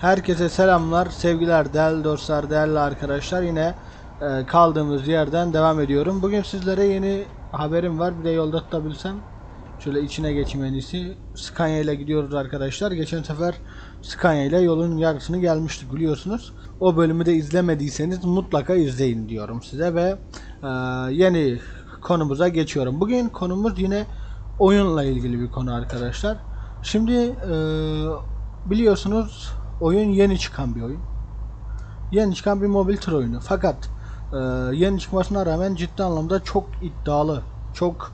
Herkese selamlar, sevgiler, değerli dostlar, değerli arkadaşlar. Yine kaldığımız yerden devam ediyorum. Bugün sizlere yeni haberim var. Bir de yolda tutabilsem. Şöyle içine geçeyim en iyisi. Scania ile gidiyoruz arkadaşlar. Geçen sefer Scania ile yolun yarısını gelmiştik biliyorsunuz. O bölümü de izlemediyseniz mutlaka izleyin diyorum size ve yeni konumuza geçiyorum. Bugün konumuz yine oyunla ilgili bir konu arkadaşlar. Şimdi biliyorsunuz oyun yeni çıkan bir oyun. Yeni çıkan bir mobil tır oyunu. Fakat yeni çıkmasına rağmen ciddi anlamda çok iddialı, çok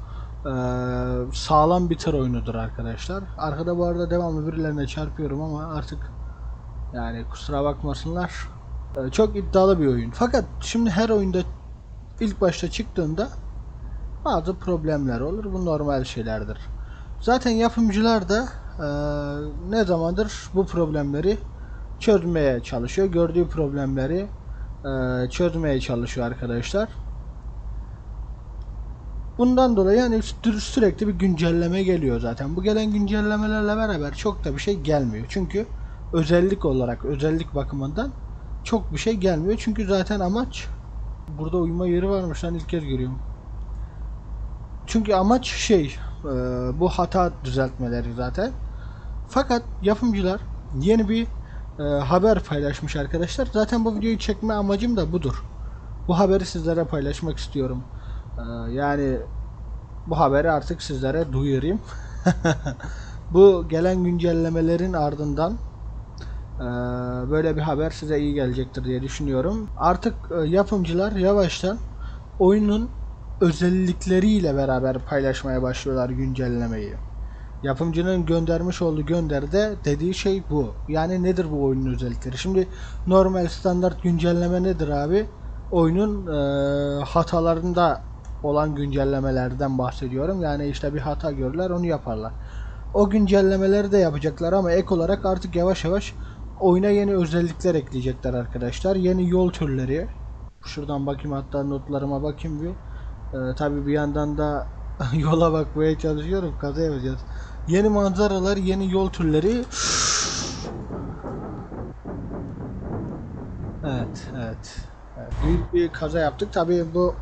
sağlam bir tır oyunudur arkadaşlar. Arkada bu arada devamlı birilerine çarpıyorum ama artık yani kusura bakmasınlar. Çok iddialı bir oyun. Fakat şimdi her oyunda ilk başta çıktığında bazı problemler olur. Bu normal şeylerdir. Zaten yapımcılar da ne zamandır bu problemleri çözmeye çalışıyor. Gördüğü problemleri çözmeye çalışıyor arkadaşlar. Bundan dolayı yani sürekli bir güncelleme geliyor zaten. Bu gelen güncellemelerle beraber çok da bir şey gelmiyor. Çünkü özellik olarak, özellik bakımından çok bir şey gelmiyor. Çünkü zaten amaç, burada uyuma yeri varmış lan, ilk kez görüyorum. Çünkü amaç şey, bu hata düzeltmeleri zaten. Fakat yapımcılar yeni bir haber paylaşmış arkadaşlar. Zaten bu videoyu çekme amacım da budur. Bu haberi sizlere paylaşmak istiyorum. Yani bu haberi artık sizlere duyurayım. Bu gelen güncellemelerin ardından böyle bir haber size iyi gelecektir diye düşünüyorum. Artık yapımcılar yavaştan oyunun özellikleriyle beraber paylaşmaya başlıyorlar güncellemeyi. Yapımcının göndermiş olduğu gönderide dediği şey bu. Yani nedir bu oyunun özellikleri? Şimdi normal standart güncelleme nedir abi? Oyunun hatalarında olan güncellemelerden bahsediyorum. Yani işte bir hata görürler, onu yaparlar. O güncellemeleri de yapacaklar ama ek olarak artık yavaş yavaş oyuna yeni özellikler ekleyecekler arkadaşlar. Yeni yol türleri. Şuradan bakayım, hatta notlarıma bakayım bir. Tabii bir yandan da yola bakmaya çalışıyorum. Kaza yapacağız. Yeni manzaralar, yeni yol türleri. Evet. Büyük bir kaza yaptık. Tabii bu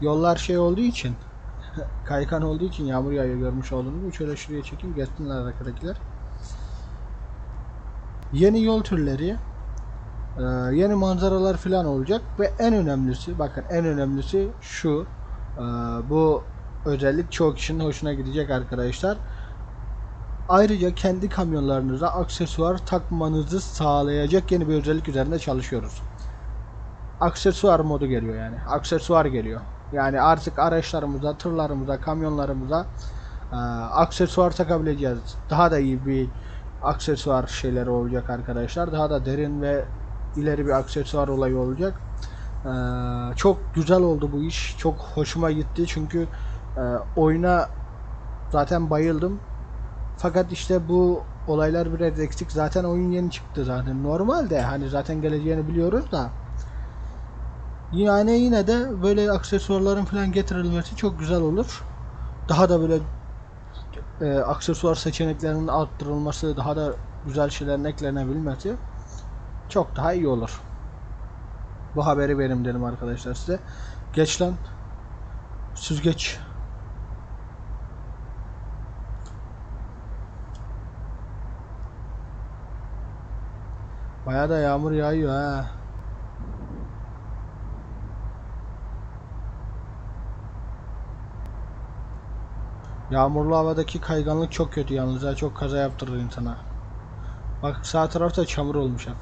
yollar şey olduğu için, kaykan olduğu için yağmur yağıyor, görmüş olduğunuz gibi. Şöyle şuraya çekeyim, geçsinler arkadakiler. Yeni yol türleri, yeni manzaralar falan olacak ve en önemlisi, bakın en önemlisi şu, bu özellik çok kişinin hoşuna gidecek arkadaşlar. Ayrıca kendi kamyonlarınıza aksesuar takmanızı sağlayacak yeni bir özellik üzerinde çalışıyoruz. Aksesuar modu geliyor yani. Aksesuar geliyor. Yani artık araçlarımıza, tırlarımıza, kamyonlarımıza aksesuar takabileceğiz. Daha da iyi bir aksesuar şeyleri olacak arkadaşlar. Daha da derin ve ileri bir aksesuar olayı olacak. Çok güzel oldu bu iş. Çok hoşuma gitti. Çünkü oyuna zaten bayıldım. Fakat işte bu olaylar biraz eksik. Zaten oyun yeni çıktı zaten. Normalde hani zaten geleceğini biliyoruz da. Yani yine de böyle aksesuarların falan getirilmesi çok güzel olur. Daha da böyle aksesuar seçeneklerinin arttırılması, daha da güzel şeylerin eklenebilmesi çok daha iyi olur. Bu haberi verim dedim arkadaşlar size. Geç lan. Süzgeç. Bayağı da yağmur yağıyor ha. Yağmurlu havadaki kayganlık çok kötü yalnız ya, çok kaza yaptırır insana. Bak sağ tarafta çamur olmuş hep.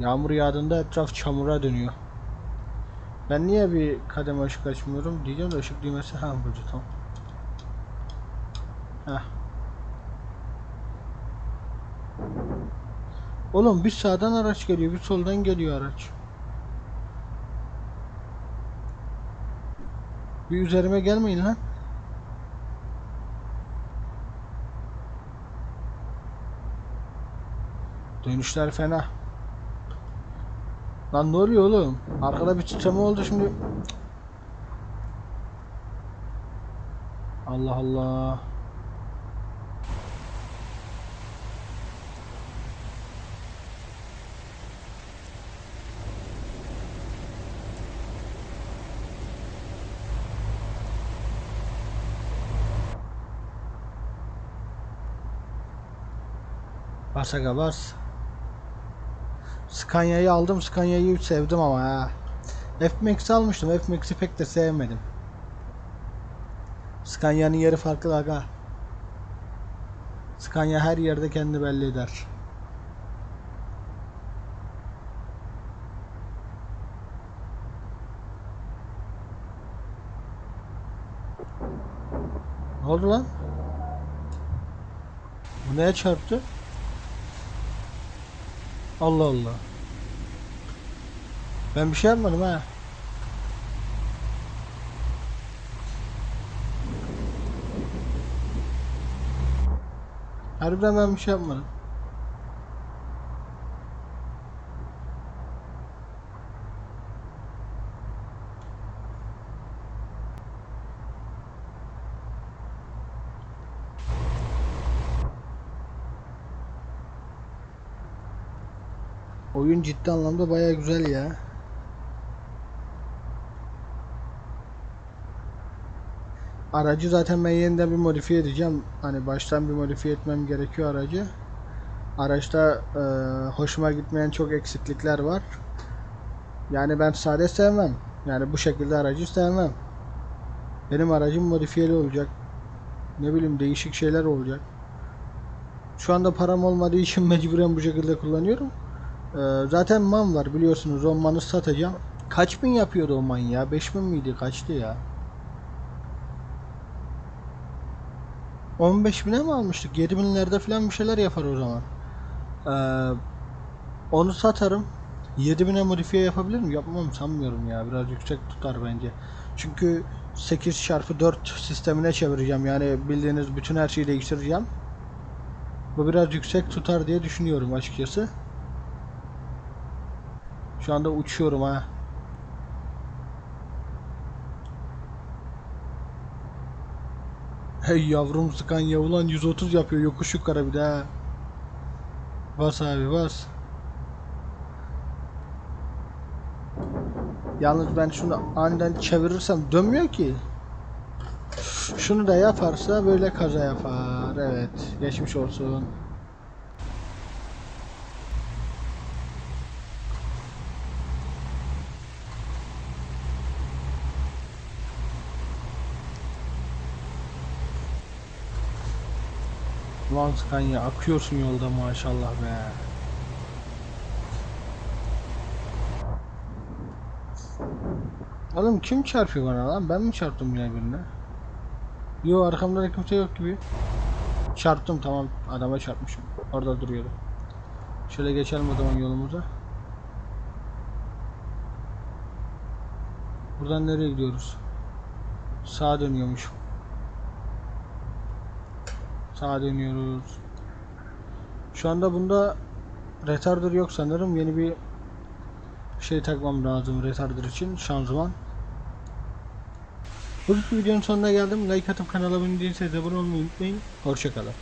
Yağmur yağdığında etraf çamura dönüyor. Ben niye bir kademe ışık açmıyorum diyeceğim de ışık düğmesi ha burada tam. Heh. Oğlum bir sağdan araç geliyor, bir soldan geliyor araç. Bir üzerime gelmeyin lan. Dönüşler fena. Lan ne oluyor oğlum? Arkada bir titreme oldu şimdi. Allah Allah. Bas aga bas. Scania'yı aldım. Scania'yı sevdim ama ha. FMX almıştım. FMX'i pek de sevmedim. Scania'nın yeri farklı aga. Scania her yerde kendi belli eder. Ne oldu lan? Bu neye çarptı? Allah Allah. Ben bir şey yapmadım ha. Harbiden ben bir şey yapmadım. Oyun ciddi anlamda bayağı güzel ya. Aracı zaten ben yeniden bir modifiye edeceğim. Hani baştan bir modifiye etmem gerekiyor aracı. Araçta hoşuma gitmeyen çok eksiklikler var. Yani ben sade sevmem. Yani bu şekilde aracı sevmem. Benim aracım modifiyeli olacak. Ne bileyim değişik şeyler olacak. Şu anda param olmadığı için mecburen bu şekilde kullanıyorum. Zaten man var biliyorsunuz, o manı satacağım. Kaç bin yapıyordu o man ya? 5000 miydi? Kaçtı ya? 15.000'e mi almıştık? 7.000'lerde falan bir şeyler yapar o zaman. Onu satarım. 7.000'e modifiye yapabilir miyim? Yapmam sanmıyorum ya. Biraz yüksek tutar bence. Çünkü 8x4 sistemine çevireceğim. Yani bildiğiniz bütün her şeyi değiştireceğim. Bu biraz yüksek tutar diye düşünüyorum açıkçası. Şu anda uçuyorum ha. Hey yavrum Scania ulan 130 yapıyor yokuş yukarı bir daha. Bas abi bas. Yalnız ben şunu aniden çevirirsem dönmüyor ki. Şunu da yaparsa böyle kaza yapar. Evet, geçmiş olsun. Ulan Scania akıyorsun yolda maşallah be. Oğlum kim çarpıyor bana lan? Ben mi çarptım yine birine? Yo, arkamda da kimse yok gibi. Çarptım, tamam, adama çarpmışım. Orada duruyordu. Şöyle geçelim o zaman yolumuza. Buradan nereye gidiyoruz? Sağa dönüyormuşum. Sağa dönüyoruz. Şu anda bunda retarder yok sanırım. Yeni bir şey takmam lazım retarder için, şanzıman. Bu videonun sonuna geldim. Like atıp kanala abone değilseniz abone olmayı unutmayın. Hoşça kalın.